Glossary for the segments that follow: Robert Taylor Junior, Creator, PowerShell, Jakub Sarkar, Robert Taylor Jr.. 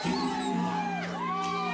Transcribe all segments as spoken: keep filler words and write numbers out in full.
Pick me up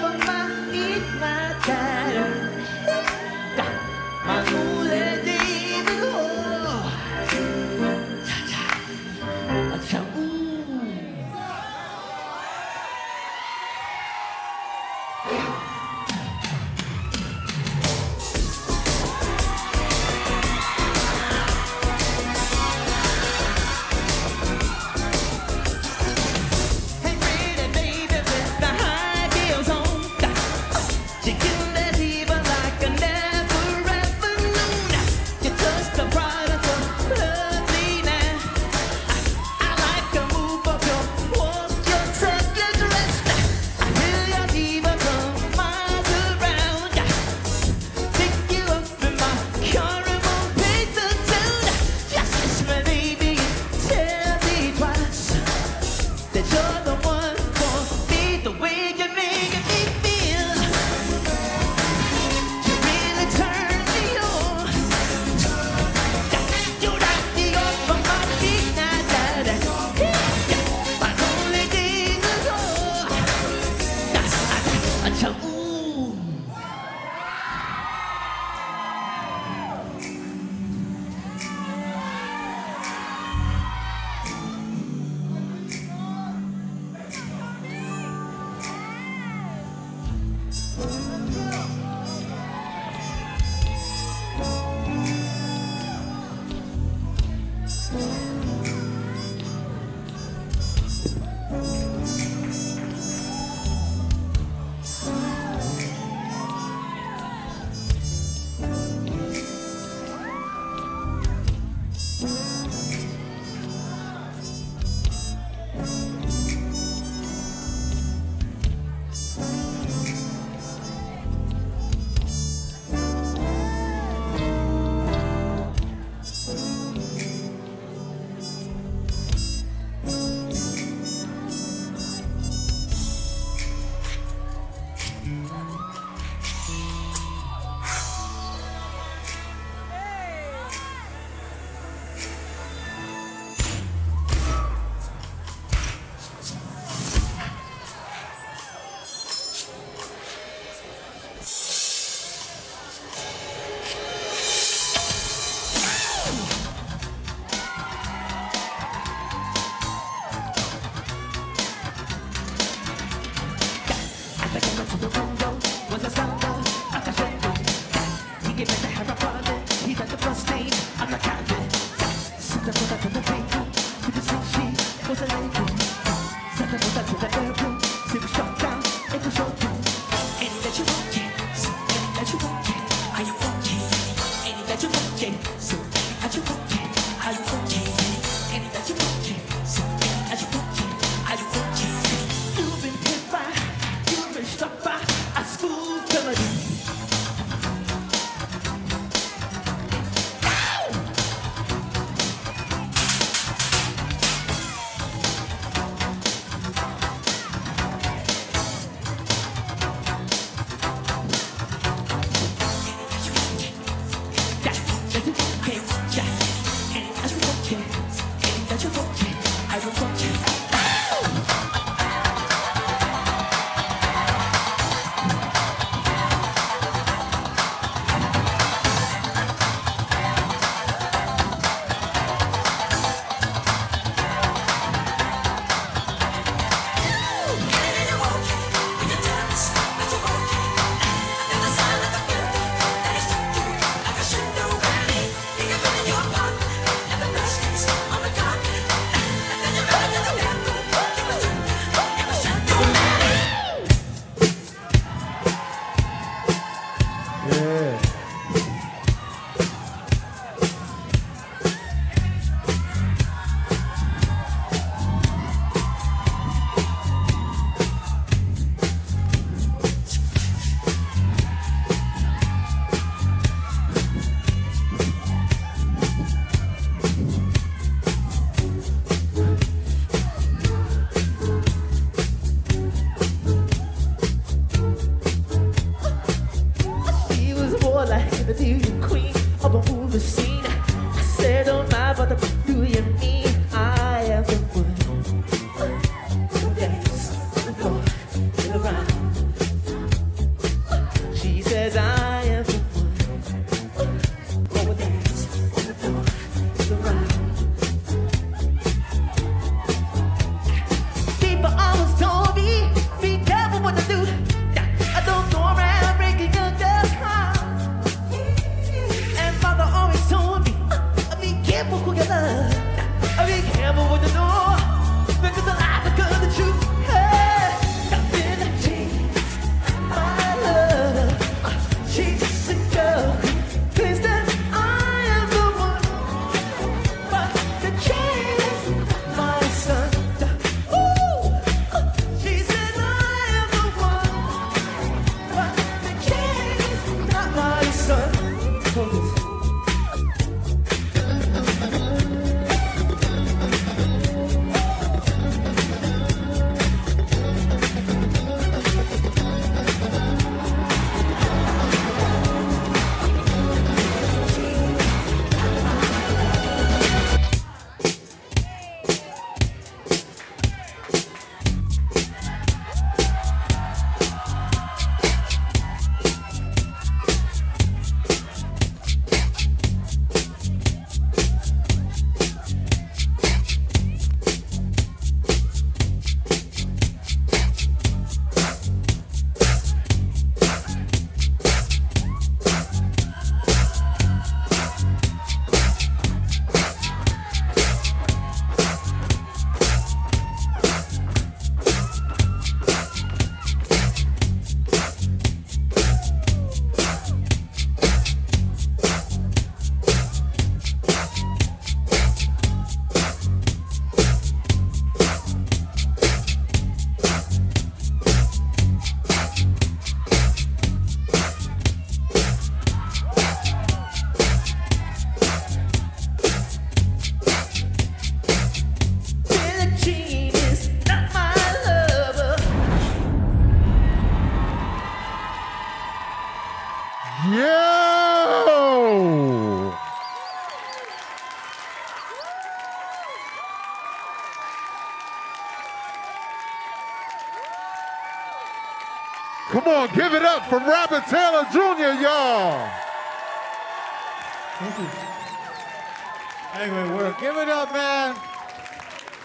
for my, eat my time. the beauty queen of the movie scene. I said, oh my, what the fuck do you mean? I am the one. Dance the floor, the ground. She says, I am the one. Go dance the floor, the ground. People always told me, be careful what to do. I don't go around breaking your girl's heart. And Father always told me, be careful who you love. Be careful what you do, because the lies are good, the truth. Yo! Come on, give it up for Robert Taylor Junior, y'all! Thank you. Anyway, we're give it up, man.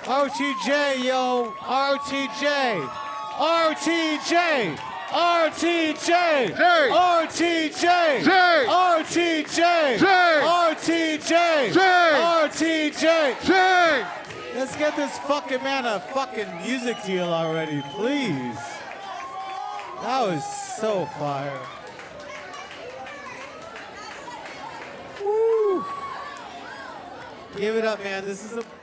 R T J, yo, R T J, R T J. R T J, R T J, R T J, R T J, R T J. Let's get this fucking man a fucking music deal already, please. That was so fire. Woo. Give it up, man. This is a